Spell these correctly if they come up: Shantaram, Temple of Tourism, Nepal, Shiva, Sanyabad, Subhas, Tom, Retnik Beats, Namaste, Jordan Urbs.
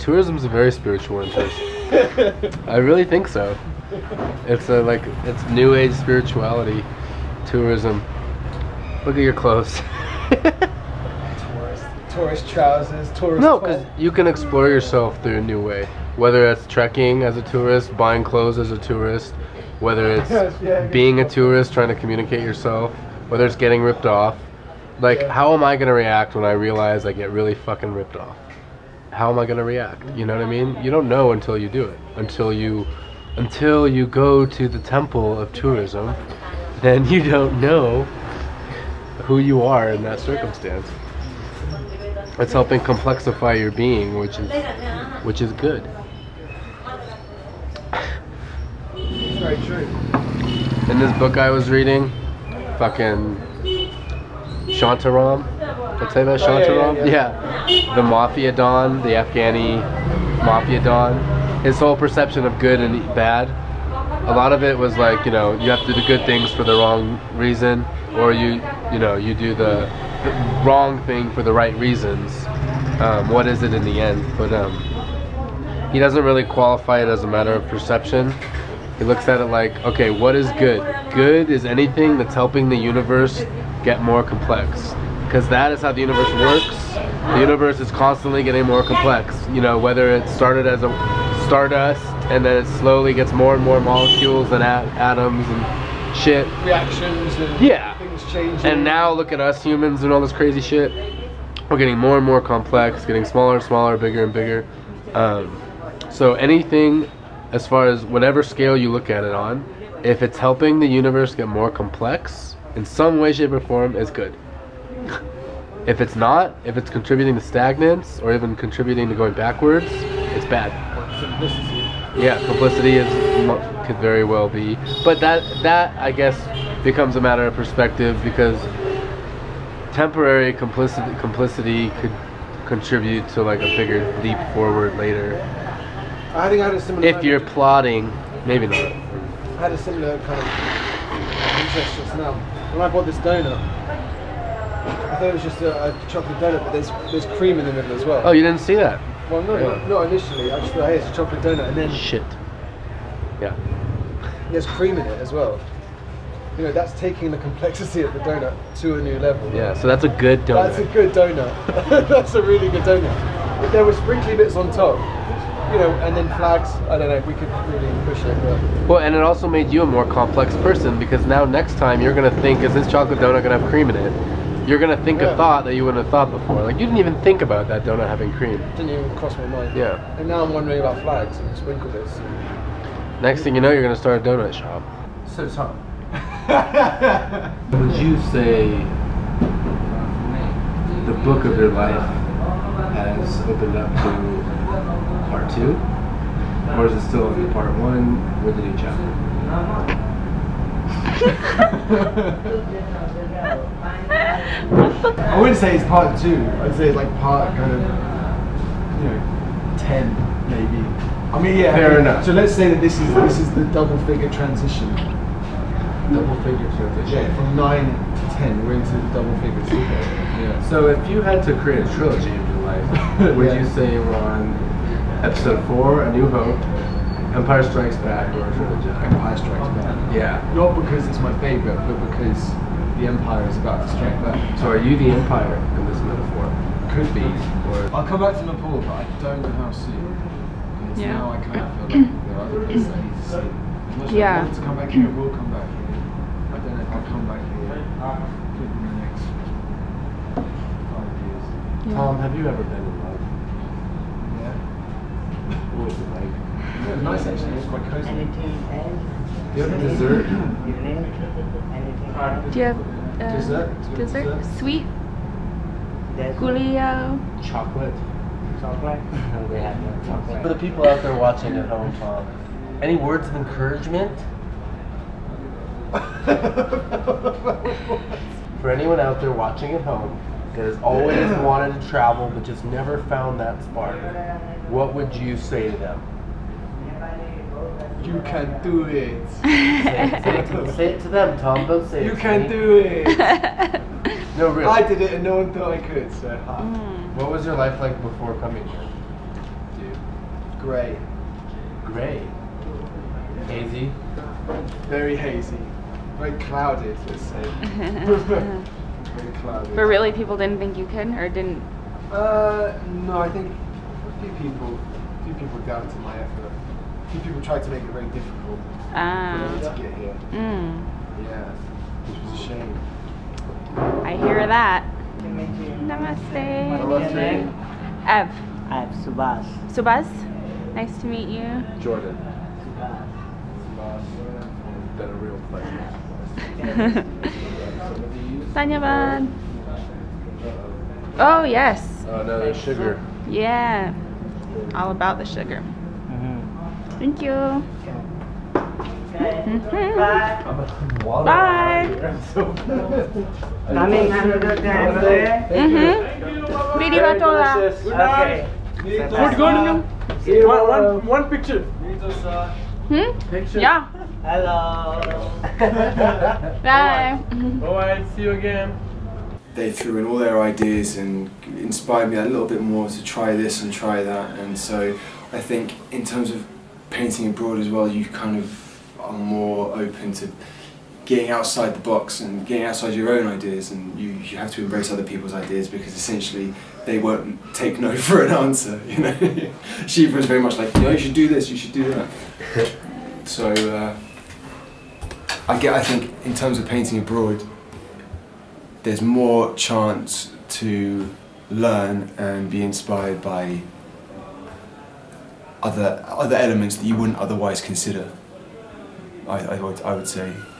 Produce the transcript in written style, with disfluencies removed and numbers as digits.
tourism is very spiritual in person. I really think so. It's a, like, it's new age spirituality, tourism. Look at your clothes. Tourist trousers, tourist. No, because you can explore yourself through a new way. Whether it's trekking as a tourist, buying clothes as a tourist, whether it's being a tourist, trying to communicate yourself, whether it's getting ripped off. Like, how am I going to react when I realize I get really fucking ripped off? How am I going to react? You know what I mean? You don't know until you do it. Until you go to the temple of tourism, then you don't know who you are in that circumstance. It's helping complexify your being, which is good. Very true. In this book I was reading, fucking Shantaram. Let's say that, Shantaram. Yeah. The mafia don, the Afghani mafia don. His whole perception of good and bad. A lot of it was like, you know, you have to do good things for the wrong reason, or you do the wrong thing for the right reasons. What is it in the end? But he doesn't really qualify it as a matter of perception. He looks at it like, okay, what is good? Good is anything that's helping the universe get more complex, because that is how the universe works. The universe is constantly getting more complex. You know, whether it started as a stardust and then it slowly gets more and more molecules and atoms and shit. Reactions and things changing. And now look at us humans and all this crazy shit. We're getting more and more complex, getting smaller and smaller, bigger and bigger. So anything, as far as whatever scale you look at it on, if it's helping the universe get more complex in some way, shape, or form, is good. If it's not, if it's contributing to stagnance or even contributing to going backwards, it's bad. Complicity. Yeah, complicity could very well be. But that I guess becomes a matter of perspective, because temporary complicity could contribute to like a bigger leap forward later. I think I had a similar. If you're plotting, maybe not. I had a similar kind of interest just now. When I bought this donut, I thought it was just a chocolate donut, but there's cream in the middle as well. Oh, you didn't see that? Well, no, yeah. Not initially. I just thought, hey, it's a chocolate donut, and then shit. Yeah. There's cream in it as well. You know, that's taking the complexity of the donut to a new level. Right? Yeah, so that's a good donut. That's a good donut. That's a really good donut. But there were sprinkly bits on top, you know, and then flags. I don't know if we could really push it. But. Well, and it also made you a more complex person, because now next time you're going to think, is this chocolate donut going to have cream in it? You're going to think a thought that you wouldn't have thought before. Like, you didn't even think about that donut having cream. Didn't even cross my mind. Yeah. And now I'm wondering about flags and sprinkle bits. Next thing you know, you're going to start a donut shop. So Tom. Would you say the book of your life has opened up to part 2? Or is it still in part 1 with a new chapter? I wouldn't say it's part 2. I'd say it's like part kind of, you know, 10 maybe. I mean, yeah. Fair enough. So let's say that this is the double figure transition. Double figures. Yeah, from 9 to 10, we're into the double figures. Yeah. So if you had to create a trilogy of your life, would you say we're on episode 4, A New Hope, Empire Strikes Back, or Empire Strikes Back? Yeah. Not because it's my favorite, but because the Empire is about to strike back. So are you the Empire in this metaphor? Could be. Or I'll come back to Nepal, but I don't know how soon. Because now I kind of feel like there are other places I need to see. Unless I want to come back here, I will come back here. I'll come back here in the next 5 years. Yeah. Tom, have you ever been in love? Yeah. What was it like? Yeah, nice actually, it's quite cozy. Do you have a dessert? Do you have dessert? Sweet? Gulio? Chocolate? Chocolate? No, they have no chocolate. For the people out there watching at home, Tom, any words of encouragement? For anyone out there watching at home that has always wanted to travel but just never found that spark, what would you say to them? You can do it. Say it to them, Tom. Don't say it. You can do it. No, really. I did it and no one thought I could. So. What was your life like before coming here? Grey. Grey? Hazy? Very hazy. Very clouded, let's say. Very clouded. But really, people didn't think you could, or didn't? No, I think a few people doubted my effort. A few people tried to make it very difficult for me to get here. Mm. Yeah, which was a shame. I hear that. Namaste. Namaste. Ev Subhas. Subhas? Nice to meet you. Jordan. Subhas. It's been a real pleasure. Sanyabad. Oh, yes. Oh, no, there's sugar. Yeah. All about the sugar. Mm-hmm. Thank you. Mm-hmm. Bye. Bye. Good night. One picture. Hmm? Picture. Yeah. Hello. Bye. Alright, see you again. They threw in all their ideas and inspired me a little bit more to try this and try that, and so I think in terms of painting abroad as well, you kind of are more open to getting outside the box and getting outside your own ideas, and you have to embrace other people's ideas because essentially they won't take no for an answer, you know. Shiva was very much like, no, you should do this, you should do that. So I think in terms of painting abroad, there's more chance to learn and be inspired by other elements that you wouldn't otherwise consider, I would say.